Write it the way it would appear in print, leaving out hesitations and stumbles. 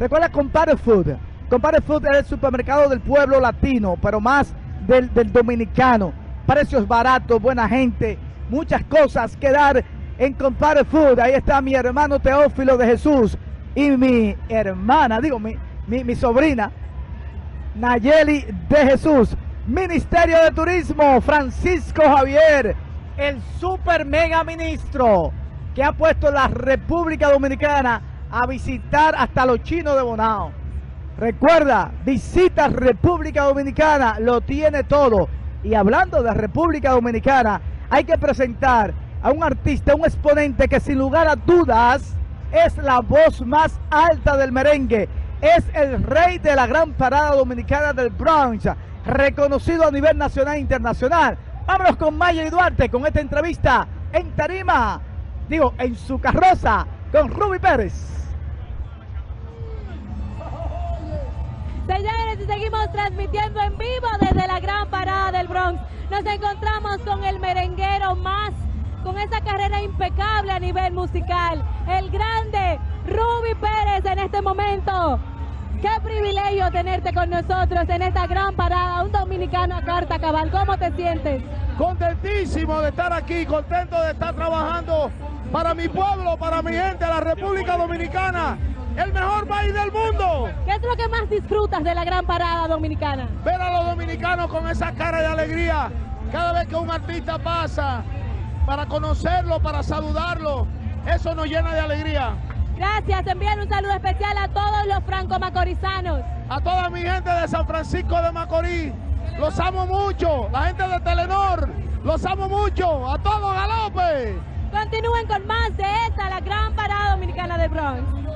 Recuerda Compare Food. Compare Food es el supermercado del pueblo latino, pero más del dominicano. Precios baratos, buena gente, muchas cosas que dar en Compare Food. Ahí está mi hermano Teófilo de Jesús y mi hermana, digo, mi sobrina, Nayeli de Jesús. Ministerio de Turismo, Francisco Javier, el super mega ministro que ha puesto la República Dominicana a visitar hasta los chinos de Bonao. Recuerda, visita República Dominicana, lo tiene todo. Y hablando de República Dominicana, hay que presentar a un artista, un exponente que sin lugar a dudas es la voz más alta del merengue. Es el rey de la Gran Parada Dominicana del Bronx, reconocido a nivel nacional e internacional. Vámonos con Mayer y Duarte con esta entrevista en tarima, digo, en su carroza, con Ruby Pérez. Señores, y seguimos transmitiendo en vivo desde la Gran Parada del Bronx. Nos encontramos con el merenguero más, con esa carrera impecable a nivel musical, el grande Ruby Pérez en este momento. Qué privilegio tenerte con nosotros en esta Gran Parada, un dominicano a carta cabal. ¿Cómo te sientes? Contentísimo de estar aquí, contento de estar trabajando para mi pueblo, para mi gente, la República Dominicana, el mejor país del mundo. ¿Qué es lo que más disfrutas de la Gran Parada Dominicana? Ver a los dominicanos con esa cara de alegría cada vez que un artista pasa, para conocerlo, para saludarlo, eso nos llena de alegría. Gracias, envíen un saludo especial a todos los franco-macorizanos. A toda mi gente de San Francisco de Macorís, los amo mucho. La gente de Telenor, los amo mucho. A todos, galope. Continúen con más de esta, la Gran Parada Dominicana del Bronx.